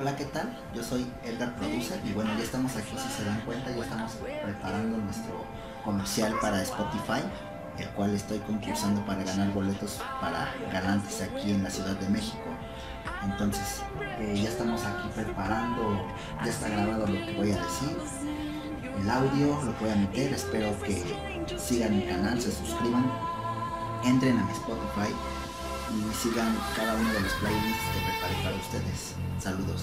Hola, ¿qué tal? Yo soy Edgar Producer y bueno, ya estamos aquí, si se dan cuenta, ya estamos preparando nuestro comercial para Spotify, el cual estoy concursando para ganar boletos para Galantis aquí en la Ciudad de México. Entonces, ya estamos aquí preparando, ya está grabado lo que voy a decir, el audio, lo que voy a meter. Espero que sigan mi canal, se suscriban, entren a mi Spotify y sigan cada uno de los playlists que preparé para ustedes. Saludos.